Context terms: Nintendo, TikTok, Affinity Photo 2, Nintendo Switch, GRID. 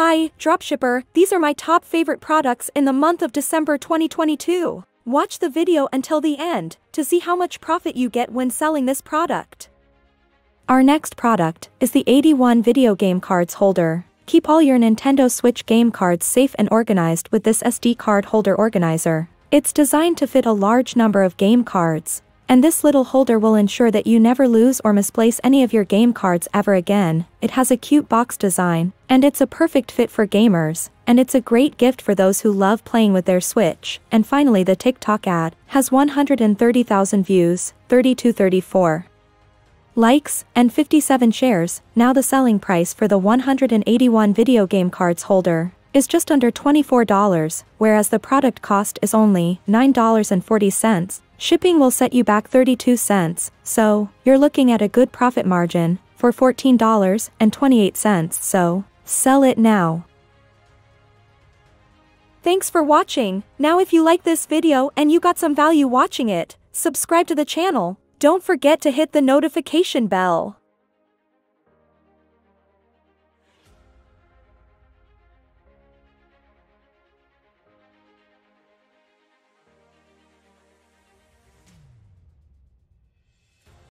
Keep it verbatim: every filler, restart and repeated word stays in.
Hi, dropshipper, these are my top favorite products in the month of December twenty twenty-two. Watch the video until the end to see how much profit you get when selling this product. Our next product is the eighty-one video game cards holder. Keep all your Nintendo Switch game cards safe and organized with this S D card holder organizer. It's designed to fit a large number of game cards, and this little holder will ensure that you never lose or misplace any of your game cards ever again. It has a cute box design, and it's a perfect fit for gamers, and it's a great gift for those who love playing with their Switch. And finally, the TikTok ad has one hundred thirty thousand views, thirty-two thirty-four likes, and fifty-seven shares. Now the selling price for the one hundred eighty-one video game cards holder is just under twenty-four dollars, whereas the product cost is only nine dollars and forty cents. Shipping will set you back thirty-two cents, so you're looking at a good profit margin for fourteen dollars and twenty-eight cents, so sell it now. Thanks for watching. Now if you like this video and you got some value watching it, subscribe to the channel. Don't forget to hit the notification bell.